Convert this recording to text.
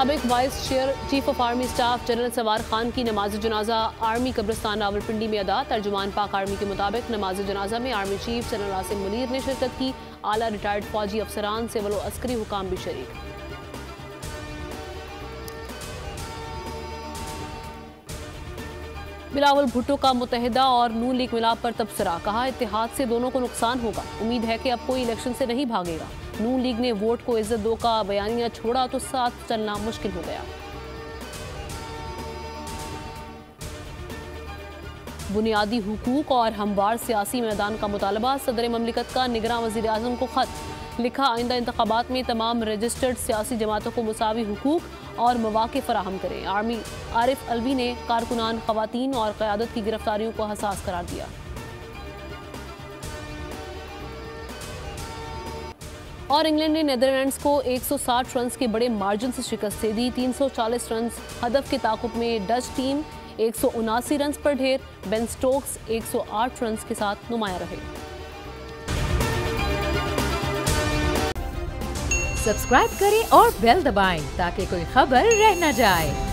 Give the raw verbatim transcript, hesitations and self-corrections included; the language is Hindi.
मुताबिक vice chair chief of army staff general Sawar Khan की नमाज जनाजा आर्मी कब्रिस्तान नावलपिंडी में अदा। तर्जुमान पाक आर्मी के मुताबिक नमाज जनाजा में army chief general Asim Munir ने शिरकत की। आला रिटायर्ड फौजी अफसरान सिविल और अस्करी हुकाम भी शरीक। बिलावल भुट्टो का मुतहदा और नून लीग मिलाप पर तबसरा, कहा इत्तेहाद से दोनों को नुकसान होगा, उम्मीद है कि अब कोई इलेक्शन से नहीं भागेगा। नून लीग ने वोट को इज्जत दो का बयानिया छोड़ा तो साथ चलना मुश्किल हो गया। बुनियादी हुकूक और हमवार सियासी मैदान का मुतालबा, सदर ममलिकत का निगरान वजीर आजम को खत, लिखा आइंदा इंतखाबात में तमाम रजिस्टर्ड सियासी जमातों को मुसावी हुकूक और मवाक़े फराहम करें। आर्मी आरिफ अलवी ने कारकुनान खवातीन और क़यादत की गिरफ्तारियों को हसास करार दिया। और इंग्लैंड ने नेदरलैंड्स को एक सौ साठ रन्स के बड़े मार्जिन से शिकस्त दे दी। तीन सौ चालीस रन्स हदफ के ताक़ुब में डच टीम एक सौ उनासी रन्स पर ढेर। बेन स्टोक्स एक सौ आठ रन्स के साथ नुमाया रहे। सब्सक्राइब करें और बेल दबाएं ताकि कोई खबर रह न जाए।